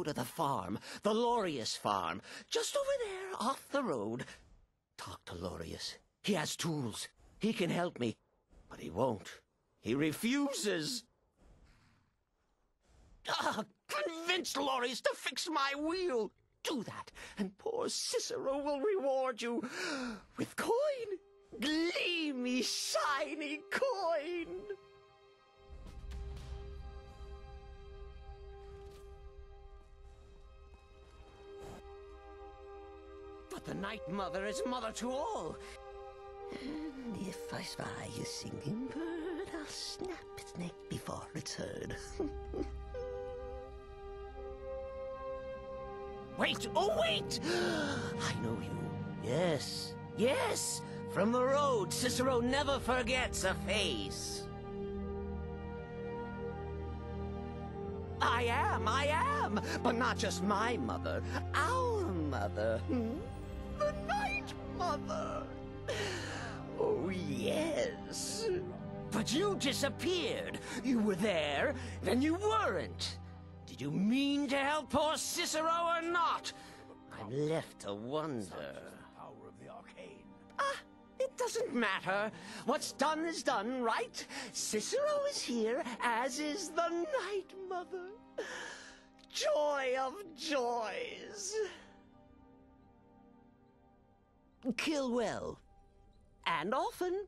go to the farm, the Loreus farm, just over there off the road. Talk to Loreus. He has tools. He can help me. But he won't. He refuses. Convince Loreus to fix my wheel. Do that, and poor Cicero will reward you with coin. Gleamy, shiny coin. But the Night Mother is mother to all. And if I spy a singing bird, I'll snap its neck before it's heard. Wait, oh wait! I know you. Yes, yes! From the road, Cicero never forgets a face. I am, but not just my mother, our mother, the Night Mother. Oh, yes. But you disappeared. You were there, then you weren't. Did you mean to help poor Cicero or not? I'm left to wonder. The power of the arcane. Ah, it doesn't matter. What's done is done, right? Cicero is here, as is the Night Mother. Joy of joys. Kill well. And often.